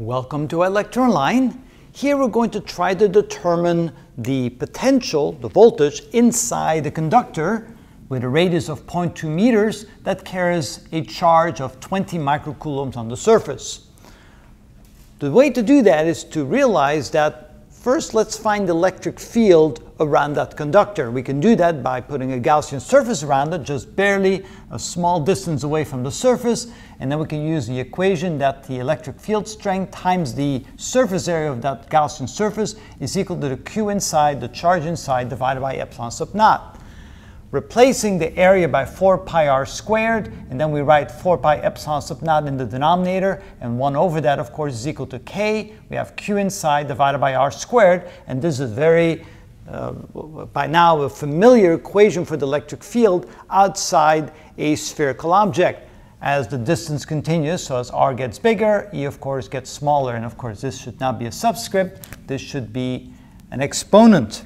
Welcome to Electron Line. Here we're going to try to determine the potential, the voltage, inside the conductor with a radius of 0.2 meters that carries a charge of 20 microcoulombs on the surface. The way to do that is to realize that first let's find the electric field around that conductor. We can do that by putting a Gaussian surface around it, just barely a small distance away from the surface, and then we can use the equation that the electric field strength times the surface area of that Gaussian surface is equal to the Q inside, the charge inside, divided by epsilon sub naught. Replacing the area by 4 pi r squared, and then we write 4 pi epsilon sub naught in the denominator, and 1 over that, of course, is equal to k. We have Q inside divided by r squared, and this is very by now a familiar equation for the electric field outside a spherical object. As the distance continues, so as r gets bigger, E of course gets smaller, and of course this should not be a subscript, this should be an exponent.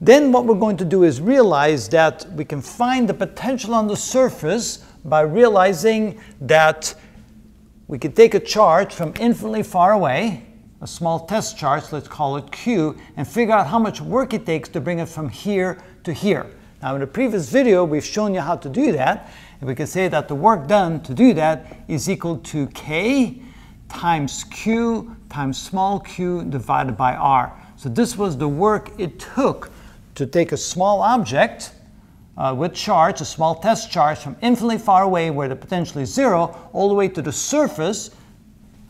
Then what we're going to do is realize that we can find the potential on the surface by realizing that we can take a charge from infinitely far away, a small test charge, let's call it Q, and figure out how much work it takes to bring it from here to here. Now in the previous video we've shown you how to do that, and we can say that the work done to do that is equal to K times Q times small q divided by R. So this was the work it took to take a small object with charge, a small test charge, from infinitely far away where the potential is zero, all the way to the surface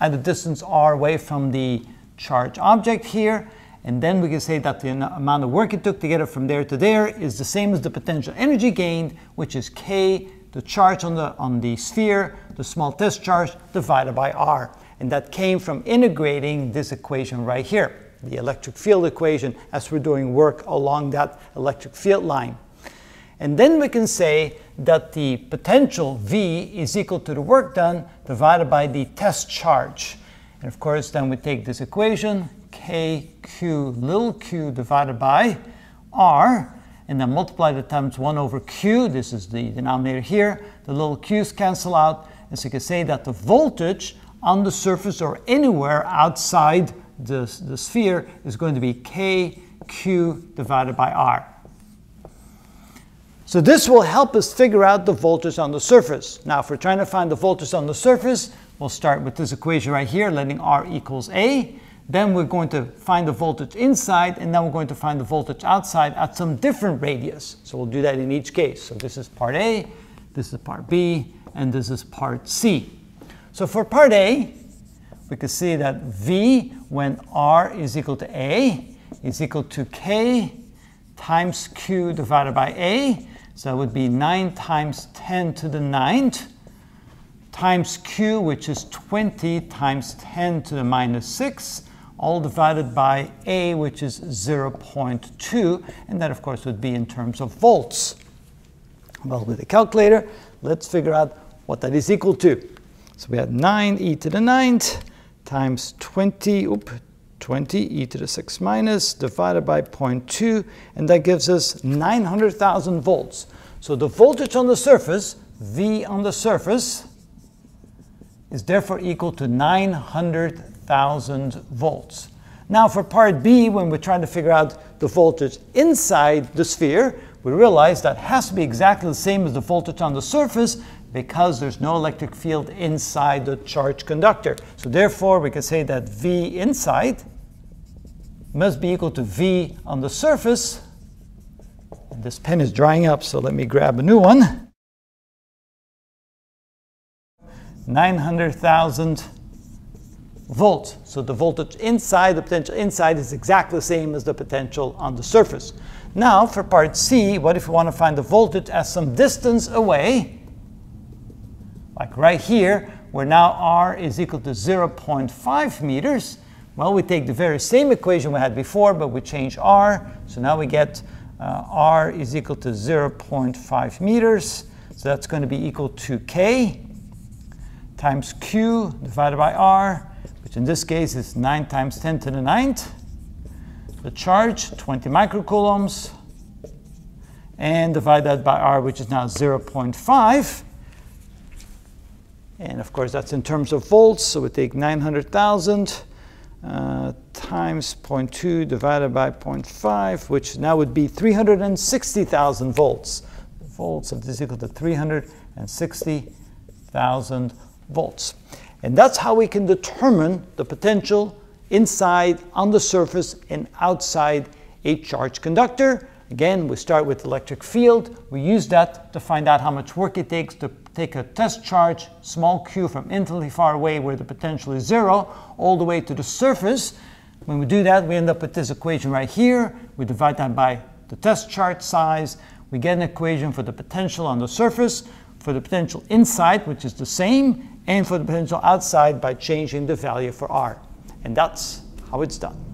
at the distance r away from the charged object here, and then we can say that the amount of work it took to get it from there to there is the same as the potential energy gained, which is k, the charge on the sphere, the small test charge, divided by r. And that came from integrating this equation right here, the electric field equation, as we're doing work along that electric field line. And then we can say that the potential V is equal to the work done divided by the test charge. And of course, then we take this equation, KQ little q divided by R, and then multiply that times 1 over Q. This is the denominator here. The little q's cancel out. And so you can say that the voltage on the surface or anywhere outside the sphere is going to be KQ divided by R. So this will help us figure out the voltage on the surface. Now if we're trying to find the voltage on the surface, we'll start with this equation right here, letting R equals A. Then we're going to find the voltage inside, and then we're going to find the voltage outside at some different radius. So we'll do that in each case. So this is part A, this is part B, and this is part C. So for part A, we can see that V, when R is equal to A, is equal to K times Q divided by A. So it would be 9 times 10 to the 9th times Q, which is 20 times 10 to the minus 6, all divided by A, which is 0.2. And that, of course, would be in terms of volts. Well, with the calculator, let's figure out what that is equal to. So we had 9 e to the 9th times 20 e to the 6 minus divided by 0.2, and that gives us 900,000 volts. So the voltage on the surface, V on the surface, is therefore equal to 900,000 volts. Now for part B, when we're trying to figure out the voltage inside the sphere, we realize that has to be exactly the same as the voltage on the surface, because there's no electric field inside the charged conductor. So therefore, we can say that V inside must be equal to V on the surface. And this pen is drying up, so let me grab a new one. 900,000 volts. So the voltage inside, the potential inside, is exactly the same as the potential on the surface. Now for part C, what if we want to find the voltage at some distance away? Like right here, where now R is equal to 0.5 meters. Well, we take the very same equation we had before, but we change R. So now we get R is equal to 0.5 meters. So that's going to be equal to K times Q divided by R, which in this case is 9 times 10 to the 9th. The charge, 20 microcoulombs. And divide that by R, which is now 0.5. And of course, that's in terms of volts. So we take 900,000 times 0.2 divided by 0.5, which now would be 360,000 volts. Volts is equal to 360,000 volts. And that's how we can determine the potential inside, on the surface, and outside a charged conductor. Again, we start with electric field. We use that to find out how much work it takes to take a test charge, small q, from infinitely far away where the potential is zero, all the way to the surface. When we do that, we end up with this equation right here. We divide that by the test charge size. We get an equation for the potential on the surface, for the potential inside, which is the same, and for the potential outside by changing the value for r. And that's how it's done.